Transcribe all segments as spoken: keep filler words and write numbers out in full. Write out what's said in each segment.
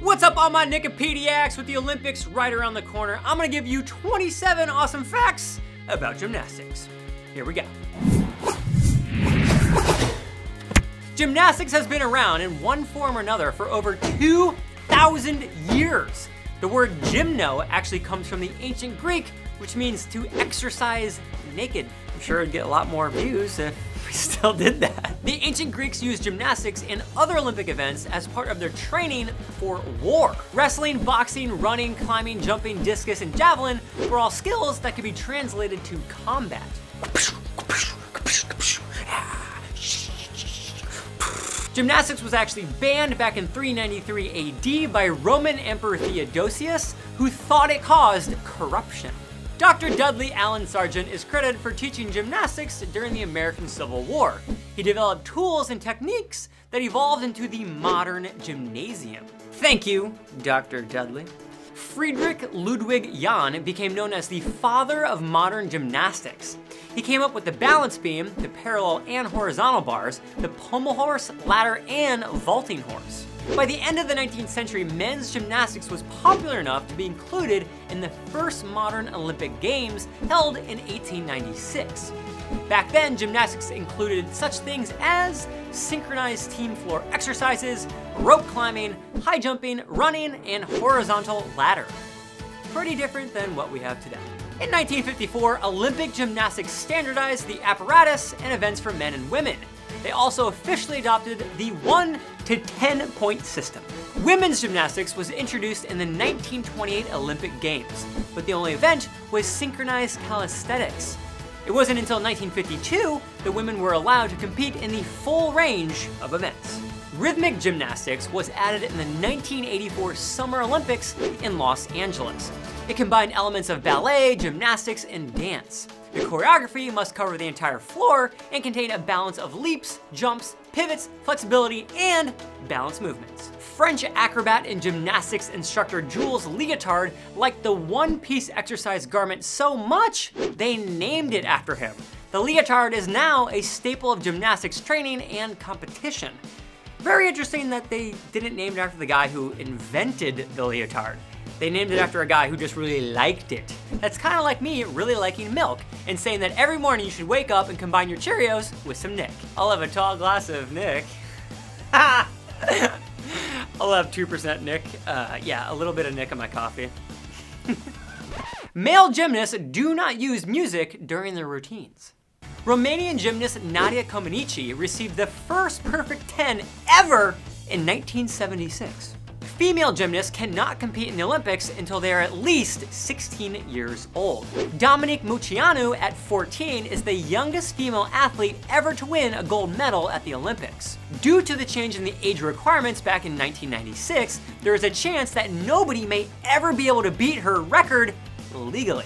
What's up, all my Nickipediacs? With the Olympics right around the corner, I'm gonna give you twenty-seven awesome facts about gymnastics. Here we go. Gymnastics has been around in one form or another for over two thousand years. The word gymno actually comes from the ancient Greek, which means to exercise naked. I'm sure it'd get a lot more views if we still did that. The ancient Greeks used gymnastics and other Olympic events as part of their training for war. Wrestling, boxing, running, climbing, jumping, discus, and javelin were all skills that could be translated to combat. Gymnastics was actually banned back in three ninety-three A D by Roman Emperor Theodosius, who thought it caused corruption. Doctor Dudley Allen Sargent is credited for teaching gymnastics during the American Civil War. He developed tools and techniques that evolved into the modern gymnasium. Thank you, Doctor Dudley. Friedrich Ludwig Jahn became known as the father of modern gymnastics. He came up with the balance beam, the parallel and horizontal bars, the pommel horse, ladder, and vaulting horse. By the end of the nineteenth century, men's gymnastics was popular enough to be included in the first modern Olympic Games held in eighteen ninety-six. Back then, gymnastics included such things as synchronized team floor exercises, rope climbing, high jumping, running, and horizontal ladder. Pretty different than what we have today. In nineteen fifty-four, Olympic gymnastics standardized the apparatus and events for men and women. They also officially adopted the one to ten point system. Women's gymnastics was introduced in the nineteen twenty-eight Olympic Games, but the only event was synchronized calisthenics. It wasn't until nineteen fifty-two that women were allowed to compete in the full range of events. Rhythmic gymnastics was added in the nineteen eighty-four Summer Olympics in Los Angeles. It combined elements of ballet, gymnastics, and dance. The choreography must cover the entire floor and contain a balance of leaps, jumps, pivots, flexibility, and balance movements. French acrobat and gymnastics instructor Jules Leotard liked the one-piece exercise garment so much, they named it after him. The leotard is now a staple of gymnastics training and competition. Very interesting that they didn't name it after the guy who invented the leotard. They named it after a guy who just really liked it. That's kind of like me really liking milk and saying that every morning you should wake up and combine your Cheerios with some Nick. I'll have a tall glass of Nick. I'll have two percent Nick. Uh, yeah, a little bit of Nick in my coffee. Male gymnasts do not use music during their routines. Romanian gymnast Nadia Comăneci received the first perfect ten ever in nineteen seventy-six. Female gymnasts cannot compete in the Olympics until they are at least sixteen years old. Dominique Moceanu at fourteen is the youngest female athlete ever to win a gold medal at the Olympics. Due to the change in the age requirements back in nineteen ninety-six, there is a chance that nobody may ever be able to beat her record legally.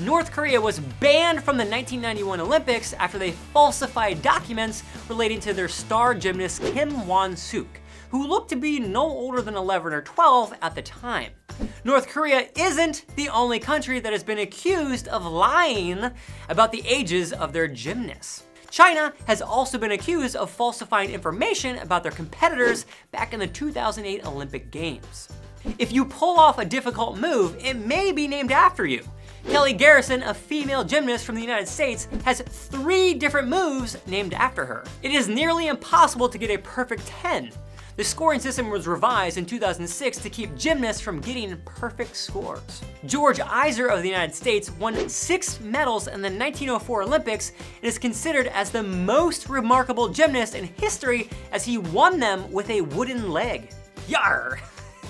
North Korea was banned from the nineteen ninety-one Olympics after they falsified documents relating to their star gymnast Kim Gwang-Suk, who looked to be no older than eleven or twelve at the time. North Korea isn't the only country that has been accused of lying about the ages of their gymnasts. China has also been accused of falsifying information about their competitors back in the two thousand eight Olympic Games. If you pull off a difficult move, it may be named after you. Kelly Garrison, a female gymnast from the United States, has three different moves named after her. It is nearly impossible to get a perfect ten. The scoring system was revised in two thousand six to keep gymnasts from getting perfect scores. George Eiser of the United States won six medals in the nineteen oh four Olympics and is considered as the most remarkable gymnast in history, as he won them with a wooden leg. Yarr!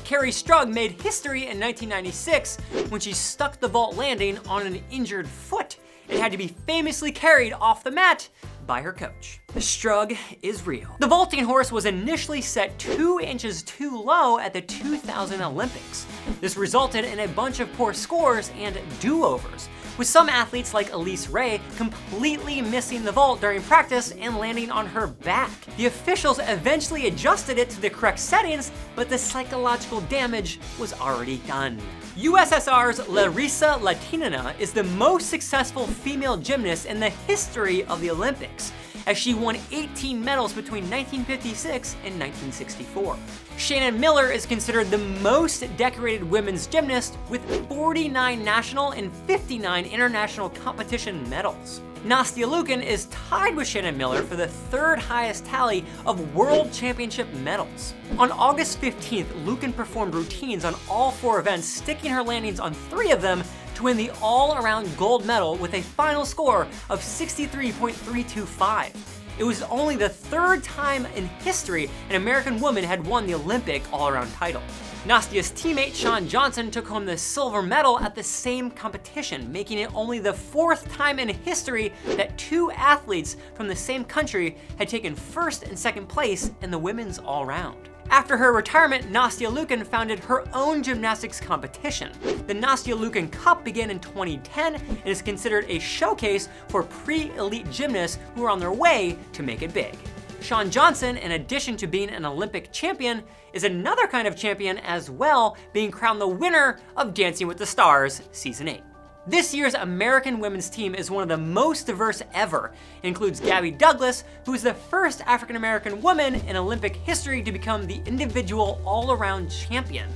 Carrie Strug made history in nineteen ninety-six when she stuck the vault landing on an injured foot and had to be famously carried off the mat by her coach. The Strug is real. The vaulting horse was initially set two inches too low at the two thousand Olympics. This resulted in a bunch of poor scores and do-overs, with some athletes like Elise Ray completely missing the vault during practice and landing on her back. The officials eventually adjusted it to the correct settings, but the psychological damage was already done. U S S R's Larisa Latynina is the most successful female gymnast in the history of the Olympics. as she won eighteen medals between nineteen fifty-six and nineteen sixty-four. Shannon Miller is considered the most decorated women's gymnast with forty-nine national and fifty-nine international competition medals. Nastia Liukin is tied with Shannon Miller for the third highest tally of World Championship medals. On August fifteenth, Liukin performed routines on all four events, sticking her landings on three of them to win the all-around gold medal with a final score of sixty-three point three two five. It was only the third time in history an American woman had won the Olympic all-around title. Nastia's teammate Shawn Johnson took home the silver medal at the same competition, making it only the fourth time in history that two athletes from the same country had taken first and second place in the women's all-round. After her retirement, Nastia Liukin founded her own gymnastics competition. The Nastia Liukin Cup began in twenty ten and is considered a showcase for pre-elite gymnasts who are on their way to make it big. Shawn Johnson, in addition to being an Olympic champion, is another kind of champion as well, being crowned the winner of Dancing with the Stars Season eight. This year's American women's team is one of the most diverse ever. It includes Gabby Douglas, who is the first African-American woman in Olympic history to become the individual all-around champion,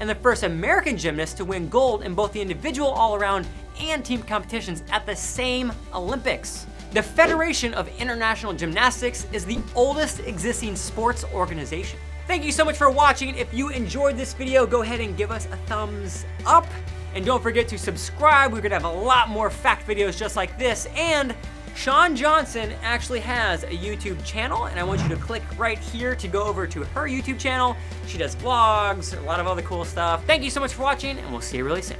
and the first American gymnast to win gold in both the individual all-around and team competitions at the same Olympics. The Federation of International Gymnastics is the oldest existing sports organization. Thank you so much for watching. If you enjoyed this video, go ahead and give us a thumbs up. And don't forget to subscribe. We're gonna have a lot more fact videos just like this. And Shawn Johnson actually has a YouTube channel, and I want you to click right here to go over to her YouTube channel. She does vlogs, a lot of other cool stuff. Thank you so much for watching, and we'll see you really soon.